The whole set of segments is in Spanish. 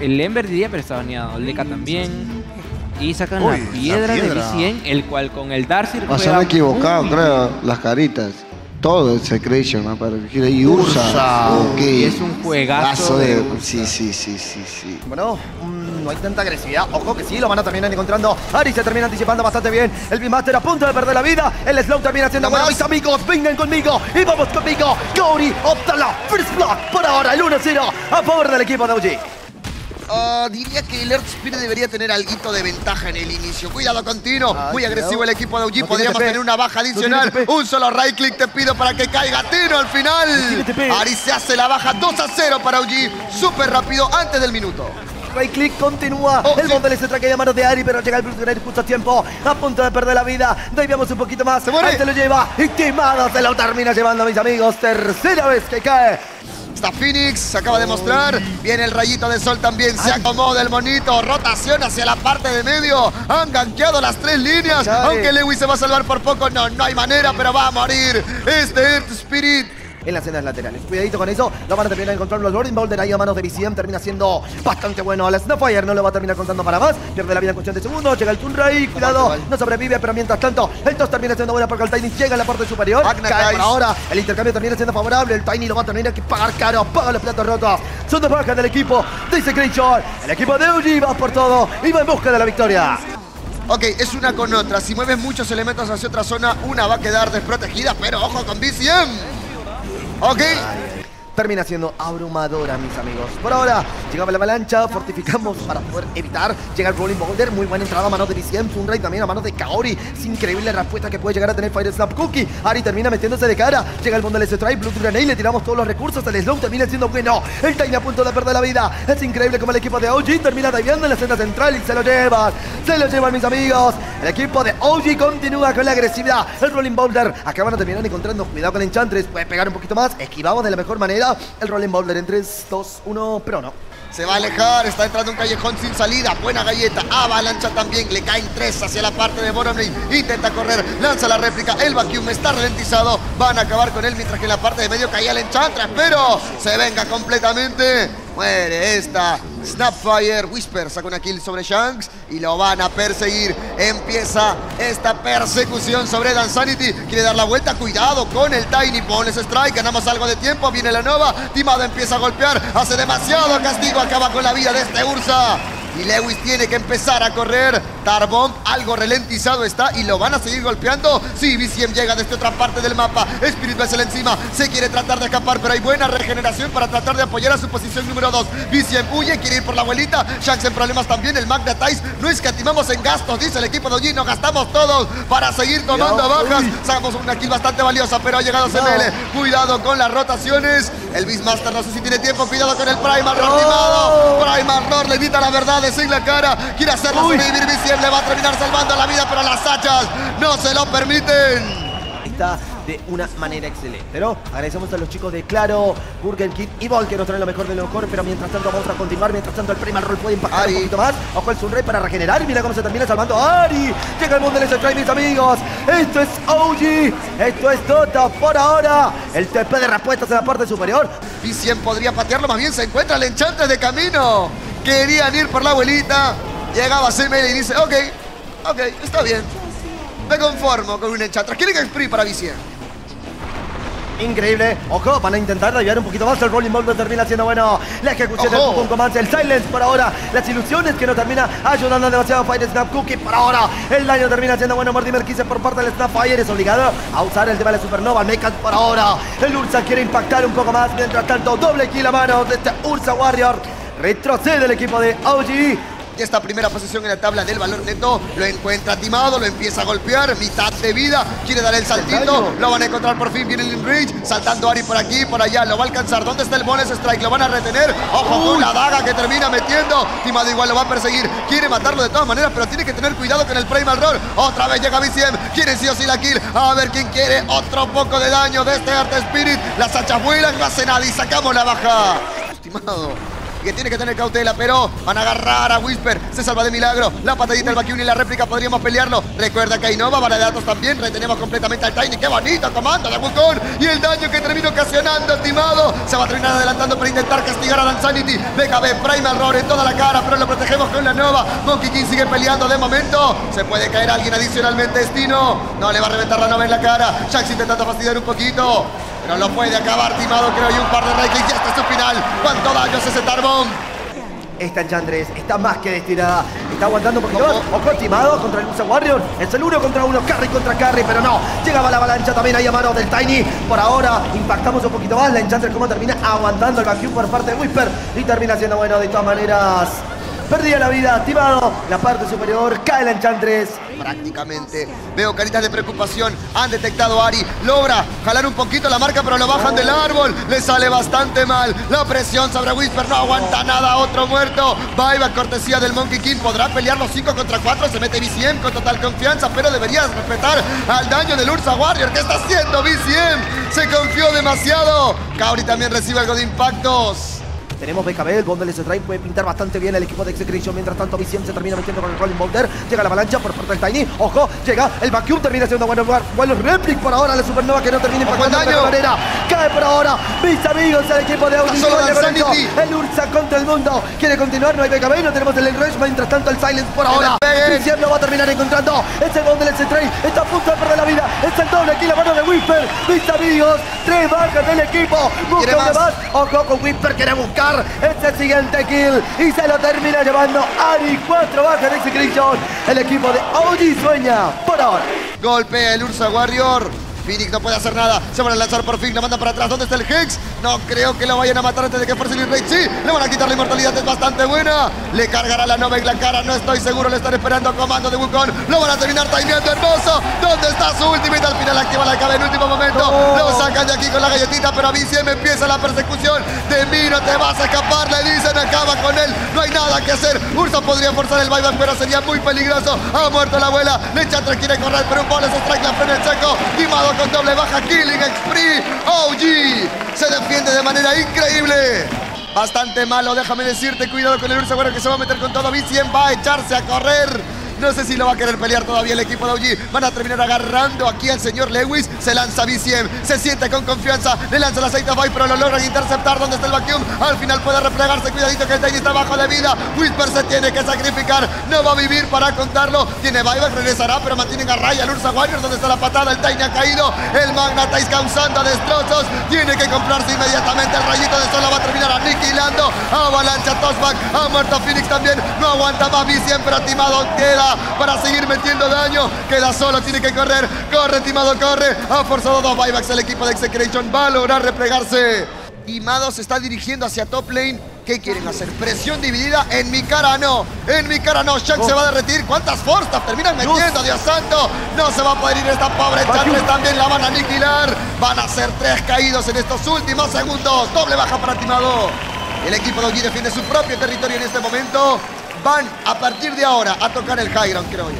El Ember diría, pero está baneado. El Deca también. Y sacan la piedra de V100, el cual con el Darcy... O sea, me he equivocado, creo. Las caritas. Todo Execration, ¿no? Para elegir ahí. Y Ursa. Okay. Y es un juegazo de Ursa. Sí. Bueno, no hay tanta agresividad. Ojo que sí, lo van a terminar encontrando. Ari se termina anticipando bastante bien. El Beatmaster a punto de perder la vida. El Slow termina haciendo bueno. Mis amigos, vengan conmigo. Y vamos conmigo. Gauri opta la First Blood por ahora. El 1-0 a favor del equipo de OG. Diría que el Earthspear debería tener algo de ventaja en el inicio. Cuidado con Tino, muy agresivo el equipo de OG. No podríamos tener una baja adicional. No, un solo right click te pido para que caiga Tino al final. No, Ari se hace la baja 2-0 para OG. Súper rápido antes del minuto. Right click continúa. El bombo le se traquea a manos de Ari, pero llega el prisionero justo a tiempo. A punto de perder la vida. Debíamos un poquito más. Se muere. Ahí se lo lleva. Y Timado se lo termina llevando, mis amigos. Tercera vez que cae. Está Phoenix, se acaba de mostrar. Viene el rayito de sol también. Se acomoda el monito. Rotación hacia la parte de medio. Han gankeado las tres líneas. Aunque Lewis se va a salvar por poco. No hay manera, pero va a morir. Este Earth Spirit. En las cenas laterales. Cuidadito con eso. Lo van a terminar de encontrar los Lording Boulder ahí a manos de VCM. Termina siendo bastante bueno. La Snapfire no lo va a terminar contando para más. Pierde la vida en cuestión de segundos. Llega el Tunray. Cuidado. No sobrevive, pero mientras tanto, el Toss termina siendo buena porque el Tiny llega a la parte superior. Cae por ahora. El intercambio termina siendo favorable. El Tiny lo va a tener que pagar caro. Paga los platos rotos. Son dos bajas del equipo de Execration. El equipo de OG va por todo y va en busca de la victoria. Ok, es una con otra. Si mueves muchos elementos hacia otra zona, una va a quedar desprotegida. Pero ojo con VCM. Ok. Termina siendo abrumadora, mis amigos. Por ahora, llegaba la avalancha, fortificamos para poder evitar. Llega el Rolling Boulder, muy buena entrada a manos de DCM, Sunray también a manos de Kaori. Es increíble la respuesta que puede llegar a tener Fire Snap Cookie. Ari termina metiéndose de cara. Llega el Bundle Strike, Blue Grenade, le tiramos todos los recursos. El Slow termina siendo bueno. El Tiny a punto de perder la vida. Es increíble como el equipo de OG termina diviando en la senda central y se lo llevan. Se lo llevan, mis amigos. El equipo de OG continúa con la agresividad. El Rolling Boulder acaban de terminar encontrando. Cuidado con el Enchantress, puede pegar un poquito más. Esquivamos de la mejor manera. El Rolling Boulder en 3, 2, 1, pero no. Se va a alejar, está entrando un callejón sin salida. Buena galleta, avalancha también. Le caen 3 hacia la parte de Bottom Lane. Intenta correr, lanza la réplica. El vacuum está ralentizado. Van a acabar con él mientras que en la parte de medio caía el Enchantress. Pero se venga completamente. Muere esta. Snapfire, Whisper saca una kill sobre Shanks y lo van a perseguir. Empieza esta persecución sobre Dansanity. Quiere dar la vuelta, cuidado con el Tiny. Pones strike, ganamos algo de tiempo. Viene la Nova, Timado empieza a golpear. Hace demasiado castigo, acaba con la vida de este Ursa. Y Lewis tiene que empezar a correr. Tarbomb algo ralentizado está y lo van a seguir golpeando. Sí, VCM llega desde otra parte del mapa. Spirit Vessel encima. Se quiere tratar de escapar, pero hay buena regeneración para tratar de apoyar a su posición número 2. VCM huye, quiere ir por la abuelita. Shanks en problemas también. El Magnetize no escatimamos en gastos, dice el equipo de OG. Nos gastamos todos para seguir tomando bajas. Sacamos una kill bastante valiosa, pero ha llegado CML. Cuidado con las rotaciones. El Beastmaster no sé si tiene tiempo. Cuidado con el Primal reanimado. Primal Nord le grita la verdad. En la cara, quiere hacerlo sobrevivir. VCM le va a terminar salvando la vida, pero las hachas no se lo permiten. Ahí está, de una manera excelente, ¿no? Agradecemos a los chicos de Claro, Burger King y Volk que nos traen lo mejor de lo mejor, pero mientras tanto vamos a continuar. Mientras tanto el Primal Roll puede impactar un poquito más. Ojo el Sunray para regenerar. Mira cómo se termina salvando Ari. Llega el mundo de ese try, mis amigos. Esto es OG, esto es Dota por ahora. El TP de respuestas en la parte superior. VCM podría patearlo, más bien se encuentra el Enchantress de camino. Querían ir por la abuelita, llegaba CML y dice, ok, está bien. Me conformo con un Enchantress. ¿Quieren que spree para VCM? Increíble. Ojo, van a intentar desviar un poquito más. El Rolling Boulder termina siendo bueno. La ejecución del Pum Command, el Silence por ahora. Las ilusiones que no termina ayudando demasiado Fire Snap Cookie por ahora. El daño termina siendo bueno. Mortimer 15 por parte del Snapfire. Es obligado a usar el tema de Supernova. Mecha por ahora. El Ursa quiere impactar un poco más. Mientras tanto, doble kill a mano de este Ursa Warrior. Retrocede el equipo de OG. Esta primera posición en la tabla del valor neto lo encuentra Timado, lo empieza a golpear, mitad de vida, quiere dar el saltito, lo van a encontrar por fin, viene el Enrage, saltando Ari por aquí, por allá, lo va a alcanzar. ¿Dónde está el bonus strike? Lo van a retener, ojo con la daga que termina metiendo, Timado igual lo va a perseguir, quiere matarlo de todas maneras, pero tiene que tener cuidado con el Primal Roar. Otra vez llega VCM, quiere sí o sí la kill, a ver quién quiere otro poco de daño de este Earth Spirit, las hachas vuelan, no hace nada y sacamos la baja. Timado. que tiene que tener cautela, pero van a agarrar a Whisper. Se salva de milagro. La patadita del Bakuni y la réplica podríamos pelearlo. Recuerda que hay Nova, bala de datos también. Retenemos completamente al Tiny. ¡Qué bonito comando de Wukong! Y el daño que termina ocasionando, Timado. Se va a terminar adelantando para intentar castigar a Dansanity. BKB, Prime error en toda la cara, pero lo protegemos con la Nova. Monkey King sigue peleando de momento. Se puede caer alguien adicionalmente, Destino. No le va a reventar la Nova en la cara. Jax intentando fastidiar un poquito. Pero lo puede acabar, Timado, creo, y un par de right-clicks. Ya está su final. ¿Cuánto daño hace ese Tarbomb? Esta Enchantress está más que destinada. Está aguantando porque dos. Ojo, Timado contra el Musa Warrior. Es el 1 contra 1. Carry contra carry. Pero no. Llegaba la avalancha también ahí a mano del Tiny. Por ahora impactamos un poquito más. La Enchantress como termina aguantando el vacuum por parte de Whisper. Y termina siendo bueno de todas maneras. Perdía la vida, Timado. La parte superior cae la Enchantress. Prácticamente. Veo caritas de preocupación. Han detectado a Ari. Logra jalar un poquito la marca, pero lo bajan del árbol. Le sale bastante mal. La presión sobre Whisper. No aguanta nada. Otro muerto. Buyback, cortesía del Monkey King. Podrá pelear los 5 contra 4. Se mete BCM con total confianza, pero deberías respetar al daño del Ursa Warrior. ¿Qué está haciendo BCM? Se confió demasiado. Kaori también recibe algo de impactos. Tenemos BKB, el Bondel Strike puede pintar bastante bien el equipo de Execration. Mientras tanto, BCM se termina metiendo con el Rolling Boulder. Llega la avalancha por parte del Tiny. Ojo, llega el Vacuum, termina siendo bueno. Buenos Replic por ahora, la Supernova que no termina impactando de manera. Cae por ahora, mis amigos, el equipo de OG. El Ursa contra el mundo. Quiere continuar, no hay BKB, no tenemos el Enrage. Mientras tanto, el Silence por ahora. BCM lo va a terminar encontrando. Es el Bondel Strike, está a punto de perder la vida. Es el doble aquí, la mano de Whisper. Mis amigos, 3 bajas del equipo. Busca una más. Ojo con Whisper, quiere buscar. Este siguiente kill y se lo termina llevando Ari. 4 bajas de Execration. El equipo de OG sueña por ahora. Golpea el Ursa Warrior. Phoenix no puede hacer nada. Se van a lanzar por fin. La mandan para atrás. ¿Dónde está el Hex? No creo que lo vayan a matar antes de que fuercen el Rage. Sí, le van a quitar la inmortalidad. Es bastante buena. Le cargará la Nova en la cara. No estoy seguro. Le están esperando el comando de Wukong. Lo van a terminar timeando hermoso. ¿Dónde está su ultimate? Al final activa la cabeza en último momento. Lo sacan de aquí con la galletita. Pero a mí siempre empieza la persecución. De mí no te vas a escapar. Le dicen, acaba con él. No hay nada que hacer. Ursa podría forzar el buyback, pero sería muy peligroso. Ha muerto la abuela. Enchantress quiere correr, pero un bonus strike la frena el seco. Timado con doble baja, killing spree. OG se defiende de manera increíble. Bastante malo, déjame decirte. Cuidado con el Ursa, bueno, que se va a meter con todo. BCM va a echarse a correr. No sé si lo va a querer pelear todavía el equipo de OG. Van a terminar agarrando aquí al señor Lewis. Se lanza BCM, se siente con confianza. Le lanza la aceite a Vibe, pero lo logran interceptar. ¿Dónde está el vacuum? Al final puede replegarse. Cuidadito que el Tiny está bajo de vida. Whisper se tiene que sacrificar. No va a vivir para contarlo. Tiene Vibe, regresará, pero mantienen a raya al Ursa Warrior. ¿Dónde está la patada? El Tiny ha caído. El Magnatais causando destrozos. Tiene que comprarse inmediatamente. El rayito de sol la va a terminar aniquilando. Avalancha, Tossback. Ha muerto Phoenix también. No aguanta más BCM, pero Timado queda para seguir metiendo daño. Queda solo, tiene que correr. Corre, Timado, corre. Ha forzado 2 buybacks el equipo de Execration. Va a lograr replegarse. Timado se está dirigiendo hacia top lane. ¿Qué quieren hacer? Presión dividida. En mi cara no. En mi cara no. Jack se va a derretir. ¿Cuántas forzas terminan metiendo? Dios santo. No se va a poder ir esta pobre Enchantress. También la van a aniquilar. Van a ser 3 caídos en estos últimos segundos. Doble baja para Timado. El equipo de OG defiende su propio territorio en este momento. Van a partir de ahora a tocar el high ground, creo yo.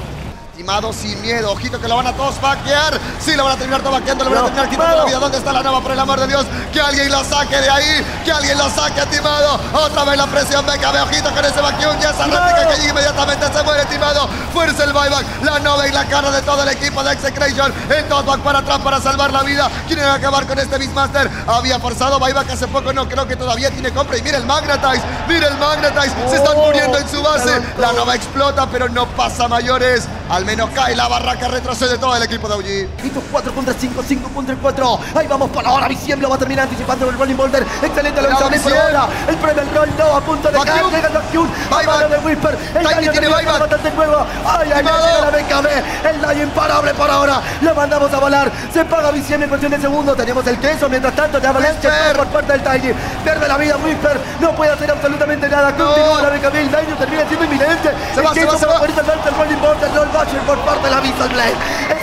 Timado sin miedo, ojito que lo van a todos vaquear. Sí, lo van a terminar todos vaqueando, lo van a terminar quitando la vida. ¿Dónde está la Nova? Por el amor de Dios, que alguien lo saque de ahí, que alguien lo saque a Timado. Otra vez la presión, venga, ve, ojito con ese vacuum. Ya esa réplica que llega inmediatamente, se muere Timado. Fuerza el buyback, la Nova y la cara de todo el equipo de Execration. El Tossback para atrás para salvar la vida. Quieren acabar con este Beastmaster. Había forzado buyback hace poco, no creo que todavía tiene compra. Y mira el Magnetize, mira el Magnetize. Se están muriendo en su base. La Nova explota, pero no pasa mayores. Al menos cae la barraca, retrocede todo el equipo de OG. Estos 4 contra 5, 5 contra 4. Ahí vamos por ahora. BCM lo va a terminar anticipando el Rolling Boulder. Excelente lo lanzamiento por ahora. El Premier Roll no a punto de caer. Llega el Vacuum. Bye mano de Whisper. El daño tiene bastante nuevo. Ay, ahí llega la BKB. El daño imparable por ahora. Lo mandamos a volar. Se paga BCM en cuestión de segundos. Tenemos el queso. Mientras tanto, ya avalancha por parte del Tiny. Pierde la vida Whisper. No puede hacer absolutamente nada. Continúa la BKB. El daño termina siendo inminente. Se va, se va. El Rolling Boulder. Por parte de la Visual Blade.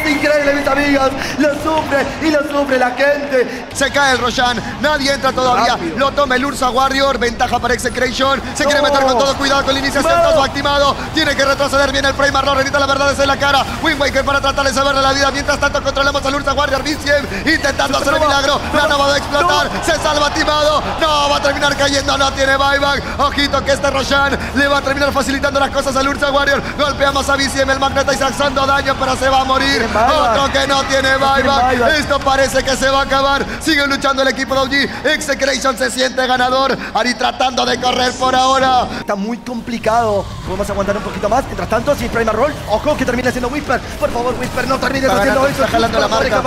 es increíble, mis amigos. Lo sufre la gente. Se cae el Roshan, nadie entra todavía. Rápido. Lo toma el Ursa Warrior, ventaja para Execration. Se quiere meter con todo, cuidado con el inicio centoso activado. Tiene que retroceder bien el Primark, lo revita, la verdad es en la cara. Windwaker para tratar de salvarle la vida. Mientras tanto controlamos al Ursa Warrior, Viciem intentando hacer el milagro. La nova va a explotar, se salva Timado. No, va a terminar cayendo, no tiene buyback. Ojito que este Roshan le va a terminar facilitando las cosas al Ursa Warrior. Golpeamos a Viciem, el magneta y causando daño, pero se va a morir. Otro que no tiene buyback. Esto parece que se va a acabar. Sigue luchando el equipo de OG. Execration se siente ganador. Ari tratando de correr por ahora. Está muy complicado. Podemos aguantar un poquito más. Mientras tanto, si Primer Roll, ojo que termina haciendo Whisper. Por favor, Whisper, no termines haciendo eso. Jalando la marca.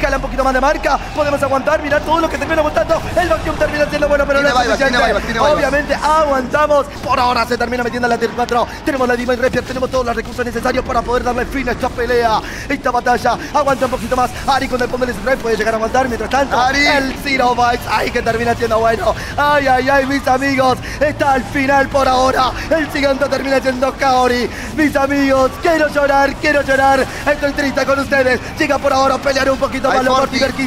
Jala un poquito más de marca. Podemos aguantar. Mirad todo lo que termina aguantando. El vacuum termina siendo bueno, pero no es suficiente. Obviamente, aguantamos. Por ahora se termina metiendo la tier 4. Tenemos la Dima y Rapier. Tenemos todos los recursos necesarios para poder darle fin a esta pelea. Esta batalla. Aguanta un poquito más. Ari con el poder de Red puede llegar a aguantar. Mientras tanto, Ari, el Zero Bites. Ahí que termina siendo bueno. Ay, ay, ay, mis amigos. Está al final por ahora. El gigante termina siendo Kaori. Mis amigos, quiero llorar, quiero llorar. Estoy triste con ustedes. Llega por ahora a pelear un poquito más los Burger King.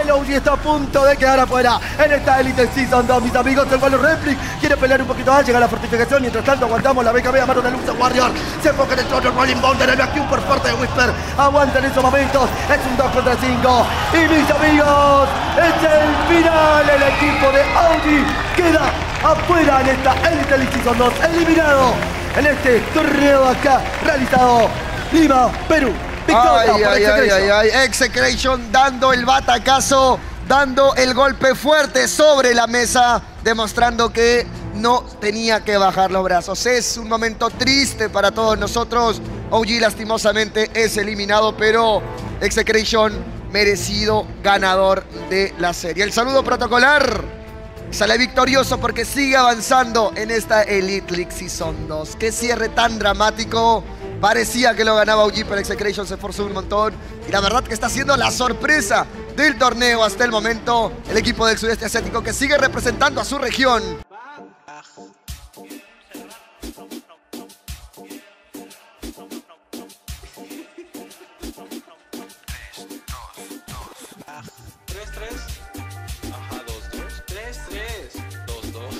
El OG está a punto de quedar afuera en esta Elite Season 2. Mis amigos, el cual Replic quiere pelear un poquito más. Llega la fortificación. Mientras tanto, aguantamos la BKB a mano del Luxo Warrior. Se enfoca en el Troll Rolling Bond en el vacuum por parte de Whisper. Aguanta en esos momentos. Es un 2 contra 5. Y mis amigos, es el final. El equipo de OG queda afuera en esta Elite League Season 2, eliminado en este torneo acá realizado Lima, Perú. Victoria por Execration. Execration dando el batacazo, dando el golpe fuerte sobre la mesa, demostrando que no tenía que bajar los brazos. Es un momento triste para todos nosotros. OG lastimosamente es eliminado, pero Execration merecido ganador de la serie. El saludo protocolar. Sale victorioso porque sigue avanzando en esta Elite League Season 2. Qué cierre tan dramático. Parecía que lo ganaba OG, pero Execration se esforzó un montón. Y la verdad que está siendo la sorpresa del torneo hasta el momento. El equipo del sudeste asiático que sigue representando a su región.